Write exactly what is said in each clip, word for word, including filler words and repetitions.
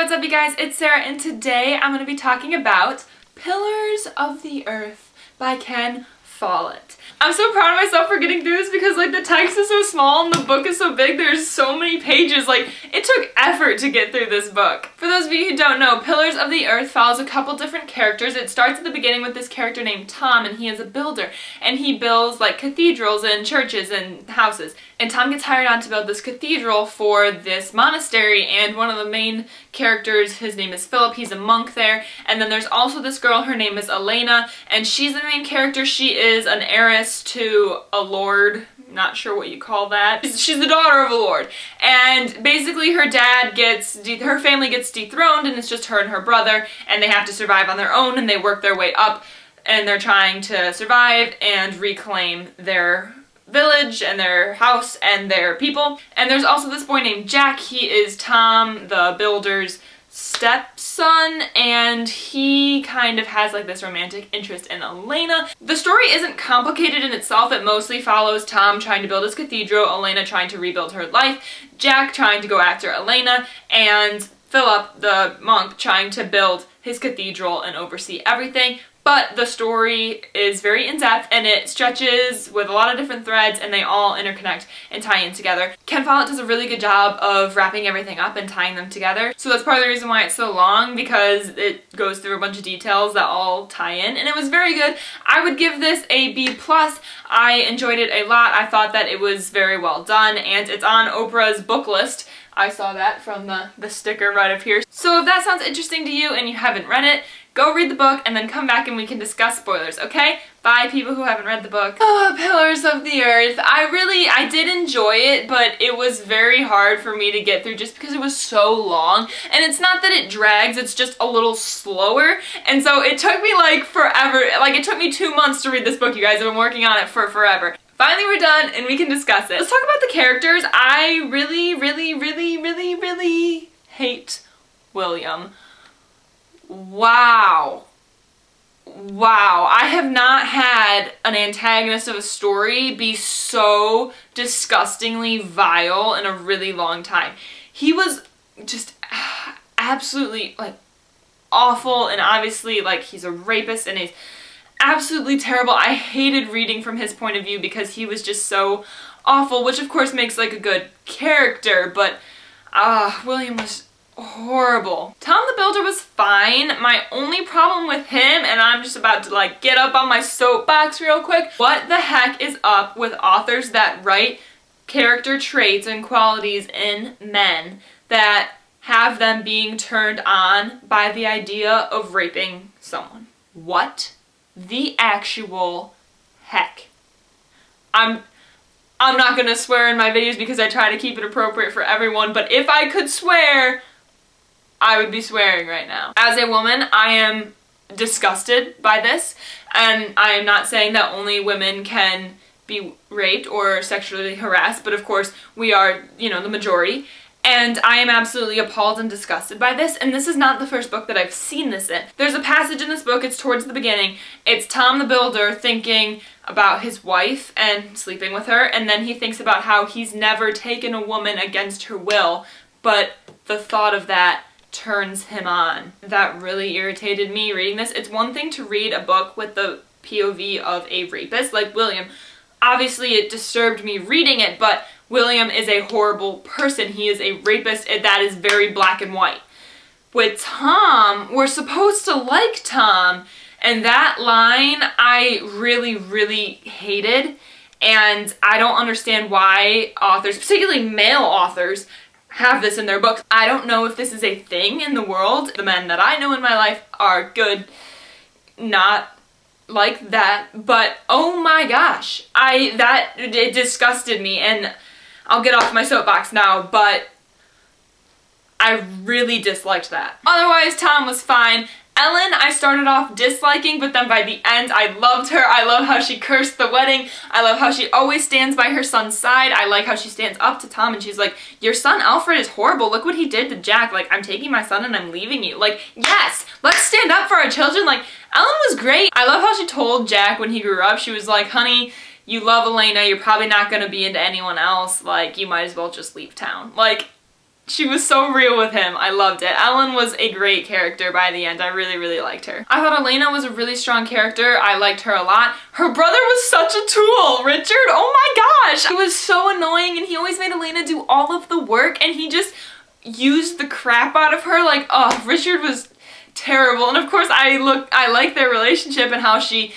What's up, you guys? It's Sarah, and today I'm going to be talking about Pillars of the Earth by Ken Follett. I'm so proud of myself for getting through this because, like, the text is so small and the book is so big. There's so many pages. Like, it took effort to get through this book. For those of you who don't know, Pillars of the Earth follows a couple different characters. It starts at the beginning with this character named Tom, and he is a builder, and he builds, like, cathedrals and churches and houses. And Tom gets hired on to build this cathedral for this monastery, and one of the main characters, his name is Philip, he's a monk there. And then there's also this girl, her name is Elena, and she's the main character. She is an heiress to a lord, not sure what you call that. She's the daughter of a lord, and basically her dad gets, de her family gets dethroned, and it's just her and her brother, and they have to survive on their own, and they work their way up, and they're trying to survive and reclaim their village and their house and their people. And there's also this boy named Jack. He is Tom the builder's stepson, and he kind of has, like, this romantic interest in Elena. The story isn't complicated in itself. It mostly follows Tom trying to build his cathedral, Elena trying to rebuild her life, Jack trying to go after Elena, and Philip, the monk, trying to build his cathedral and oversee everything. But the story is very in-depth, and it stretches with a lot of different threads, and they all interconnect and tie in together. Ken Follett does a really good job of wrapping everything up and tying them together. So that's part of the reason why it's so long, because it goes through a bunch of details that all tie in, and it was very good. I would give this a B plus. I enjoyed it a lot. I thought that it was very well done, and it's on Oprah's book list. I saw that from the, the sticker right up here. So if that sounds interesting to you and you haven't read it, go read the book and then come back and we can discuss spoilers, okay? Bye, people who haven't read the book. Oh, Pillars of the Earth. I really, I did enjoy it, but it was very hard for me to get through just because it was so long. And it's not that it drags, it's just a little slower. And so it took me, like, forever. Like, it took me two months to read this book, you guys. I've been working on it for forever. Finally, we're done and we can discuss it. Let's talk about the characters. I really, really, really, really, really hate William. Wow. Wow. I have not had an antagonist of a story be so disgustingly vile in a really long time. He was just absolutely, like, awful, and obviously, like, he's a rapist and he's absolutely terrible. I hated reading from his point of view because he was just so awful, which of course makes, like, a good character, but ah, uh, William was horrible. Tom the Builder was fine. My only problem with him, and I'm just about to, like, get up on my soapbox real quick, what the heck is up with authors that write character traits and qualities in men that have them being turned on by the idea of raping someone? What the actual heck? I'm I'm not gonna swear in my videos because I try to keep it appropriate for everyone, but if I could swear, I would be swearing right now. As a woman, I am disgusted by this, and I am not saying that only women can be raped or sexually harassed, but of course we are, you know, the majority. And I am absolutely appalled and disgusted by this, and this is not the first book that I've seen this in. There's a passage in this book, it's towards the beginning, it's Tom the Builder thinking about his wife and sleeping with her, and then he thinks about how he's never taken a woman against her will, but the thought of that turns him on. That really irritated me reading this. It's one thing to read a book with the P O V of a rapist, like William. Obviously it disturbed me reading it, but William is a horrible person. He is a rapist, and that is very black and white. With Tom, we're supposed to like Tom, and that line I really, really hated, and I don't understand why authors, particularly male authors, have this in their books. I don't know if this is a thing in the world. The men that I know in my life are good, not like that, but oh my gosh, I that it disgusted me, and I'll get off my soapbox now, but I really disliked that. Otherwise, Tom was fine. Ellen, I started off disliking, but then by the end, I loved her. I love how she cursed the wedding. I love how she always stands by her son's side. I like how she stands up to Tom, and she's like, your son Alfred is horrible. Look what he did to Jack. Like, I'm taking my son and I'm leaving you. Like, yes, let's stand up for our children. Like, Ellen was great. I love how she told Jack when he grew up, she was like, honey, you love Elena. You're probably not going to be into anyone else. Like, you might as well just leave town. Like, She was so real with him. I loved it. Ellen was a great character by the end. I really, really liked her. I thought Elena was a really strong character. I liked her a lot. Her brother was such a tool, Richard. Oh my gosh. He was so annoying and he always made Elena do all of the work and he just used the crap out of her. Like, oh, Richard was terrible. And of course I look, I like their relationship and how she,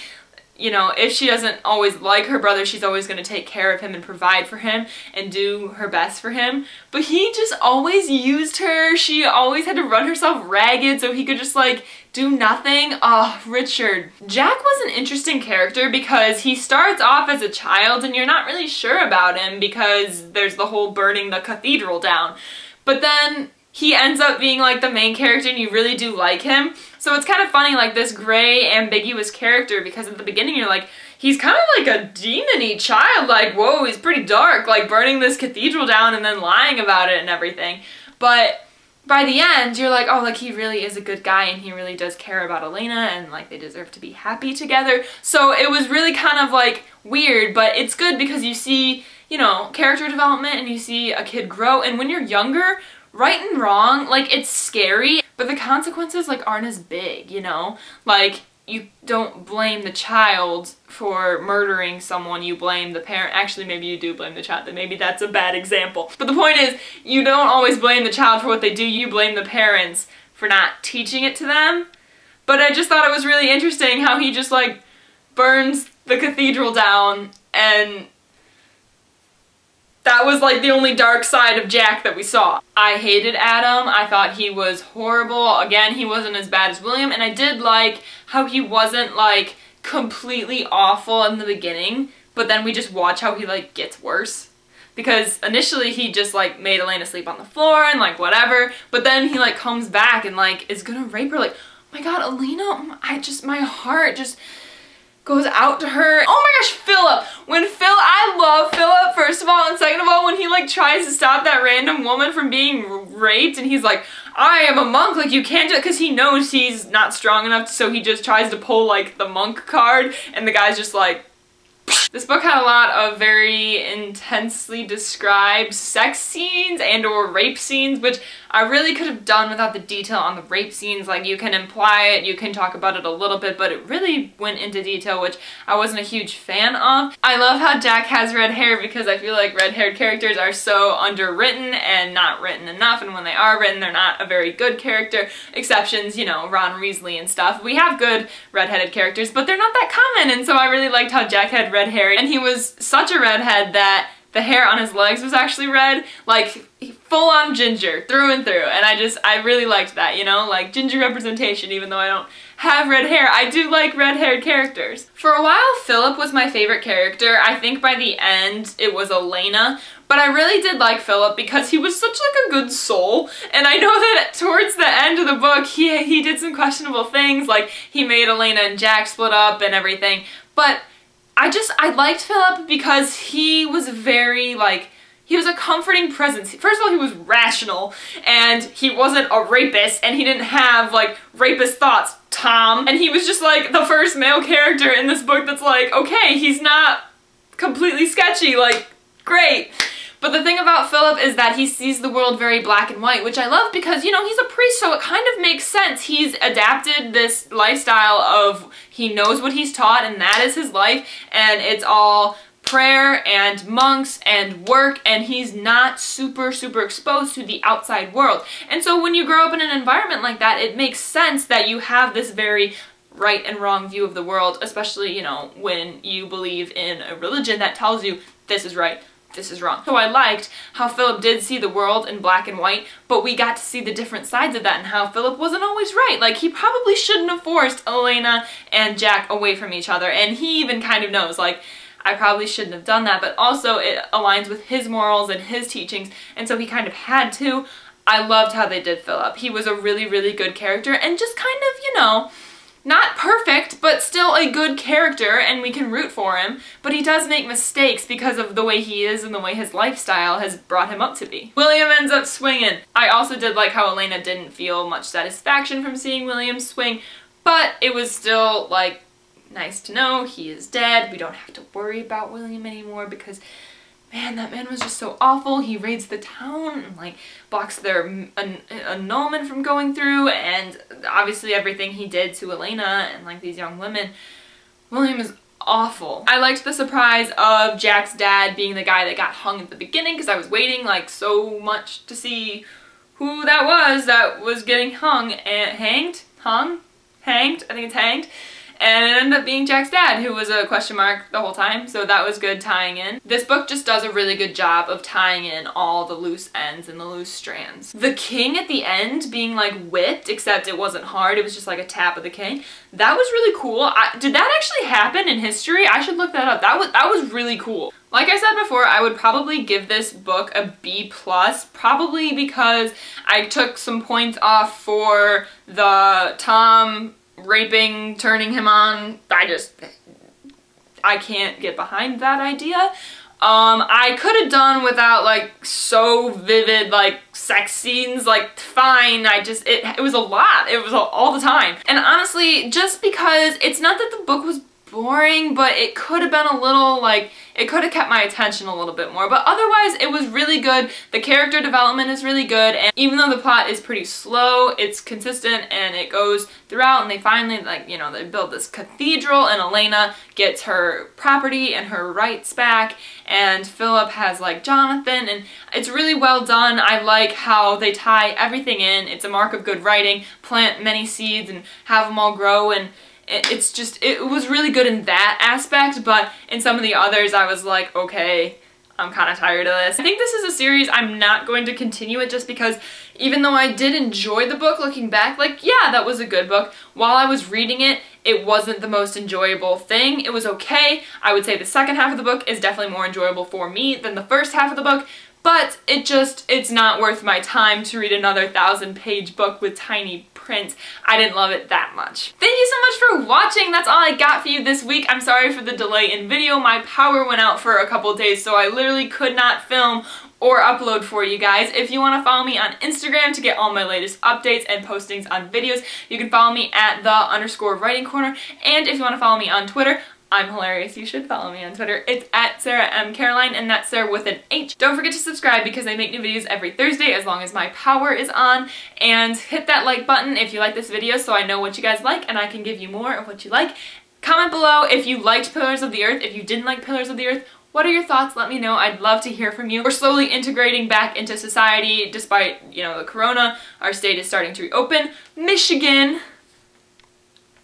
you know, if she doesn't always like her brother, she's always going to take care of him and provide for him and do her best for him. But he just always used her. She always had to run herself ragged so he could just like do nothing. Oh, Richard. Jack was an interesting character because he starts off as a child and you're not really sure about him because there's the whole burning the cathedral down. But then he ends up being like the main character and you really do like him. So it's kind of funny, like this gray, ambiguous character, because at the beginning you're like, he's kind of like a demon-y child, like, whoa, he's pretty dark, like burning this cathedral down and then lying about it and everything. But by the end, you're like, oh, like he really is a good guy and he really does care about Elena and like they deserve to be happy together. So it was really kind of like weird, but it's good because you see, you know, character development and you see a kid grow. And when you're younger, right and wrong, like, it's scary, but the consequences, like, aren't as big, you know? Like, you don't blame the child for murdering someone, you blame the parent. Actually, maybe you do blame the child, then maybe that's a bad example. But the point is, you don't always blame the child for what they do, you blame the parents for not teaching it to them. But I just thought it was really interesting how he just, like, burns the cathedral down and that was like the only dark side of Jack that we saw. I hated Adam. I thought he was horrible. Again, he wasn't as bad as William, and I did like how he wasn't like completely awful in the beginning, but then we just watch how he like gets worse. Because initially he just like made Elena sleep on the floor and like whatever, but then he like comes back and like is gonna rape her. Like, oh my god, Elena, I just, my heart just goes out to her. Oh my gosh, Philip! When Phil, I love Philip, first of all, and second of all, when he like tries to stop that random woman from being raped and he's like, I am a monk, like you can't do it, because he knows he's not strong enough, so he just tries to pull like the monk card and the guy's just like, psh. This book had a lot of very intensely described sex scenes and or rape scenes, which I really could have done without the detail on the rape scenes. Like, you can imply it, you can talk about it a little bit, but it really went into detail, which I wasn't a huge fan of. I love how Jack has red hair because I feel like red-haired characters are so underwritten and not written enough, and when they are written, they're not a very good character. Exceptions, you know, Ron Weasley and stuff. We have good red-headed characters, but they're not that common, and so I really liked how Jack had red hair, and he was such a redhead that the hair on his legs was actually red, like full-on ginger, through and through, and I just, I really liked that, you know, like ginger representation. Even though I don't have red hair, I do like red-haired characters. For a while, Philip was my favorite character. I think by the end, it was Elena, but I really did like Philip because he was such like a good soul, and I know that towards the end of the book, he, he did some questionable things, like he made Elena and Jack split up and everything, but I just, I liked Philip because he was very, like, he was a comforting presence. First of all, he was rational, and he wasn't a rapist, and he didn't have, like, rapist thoughts, Tom. And he was just, like, the first male character in this book that's like, okay, he's not completely sketchy, like, great. But the thing about Philip is that he sees the world very black and white, which I love because, you know, he's a priest, so it kind of makes sense. He's adapted this lifestyle of he knows what he's taught and that is his life, and it's all prayer and monks and work, and he's not super, super exposed to the outside world. And so when you grow up in an environment like that, it makes sense that you have this very right and wrong view of the world, especially, you know, when you believe in a religion that tells you this is right, this is wrong. So I liked how Philip did see the world in black and white, but we got to see the different sides of that and how Philip wasn't always right. Like, he probably shouldn't have forced Elena and Jack away from each other, and he even kind of knows, like, I probably shouldn't have done that, but also it aligns with his morals and his teachings, and so he kind of had to. I loved how they did Philip. He was a really, really good character and just kind of, you know, not perfect, but still a good character, and we can root for him, but he does make mistakes because of the way he is and the way his lifestyle has brought him up to be. William ends up swinging. I also did like how Elena didn't feel much satisfaction from seeing William swing, but it was still, like, nice to know he is dead. We don't have to worry about William anymore because man, that man was just so awful. He raids the town and like blocks their an annulment from going through, and obviously everything he did to Elena and like these young women. William is awful. I liked the surprise of Jack's dad being the guy that got hung at the beginning, because I was waiting like so much to see who that was that was getting hung and hanged, hung, hanged, I think it's hanged. And it ended up being Jack's dad, who was a question mark the whole time, so that was good tying in. This book just does a really good job of tying in all the loose ends and the loose strands. The king at the end being like whipped, except it wasn't hard, it was just like a tap of the king. That was really cool. I, did that actually happen in history? I should look that up. That was, that was really cool. Like I said before, I would probably give this book a B plus, probably because I took some points off for the Tom raping, turning him on. I just, I can't get behind that idea. Um, I could have done without like so vivid like sex scenes, like fine, I just, it, it was a lot, it was all the time. And honestly, just because, it's not that the book was boring, but it could have been a little like, it could have kept my attention a little bit more, but otherwise it was really good. The character development is really good, and even though the plot is pretty slow, it's consistent and it goes throughout, and they finally, like, you know, they build this cathedral and Elena gets her property and her rights back, and Philip has like Jonathan, and it's really well done. I like how they tie everything in. It's a mark of good writing. Plant many seeds and have them all grow, and it's just, it was really good in that aspect, but in some of the others I was like, okay, I'm kind of tired of this. I think this is a series I'm not going to continue it, just because even though I did enjoy the book looking back, like, yeah, that was a good book. While I was reading it, it wasn't the most enjoyable thing. It was okay. I would say the second half of the book is definitely more enjoyable for me than the first half of the book, but it just, it's not worth my time to read another thousand page book with tiny print. I didn't love it that much. Thank you so much for watching. That's all I got for you this week. I'm sorry for the delay in video. My power went out for a couple days, so I literally could not film or upload for you guys. If you want to follow me on Instagram to get all my latest updates and postings on videos, you can follow me at the underscore writing corner. And if you want to follow me on Twitter, I'm hilarious. You should follow me on Twitter. It's at Sarah M. Caroline, and that's Sarah with an H. Don't forget to subscribe, because I make new videos every Thursday as long as my power is on. And hit that like button if you like this video so I know what you guys like and I can give you more of what you like. Comment below if you liked Pillars of the Earth, if you didn't like Pillars of the Earth. What are your thoughts? Let me know. I'd love to hear from you. We're slowly integrating back into society despite, you know, the corona. Our state is starting to reopen. Michigan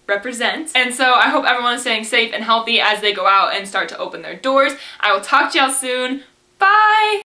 represents. And so I hope everyone is staying safe and healthy as they go out and start to open their doors. I will talk to y'all soon. Bye!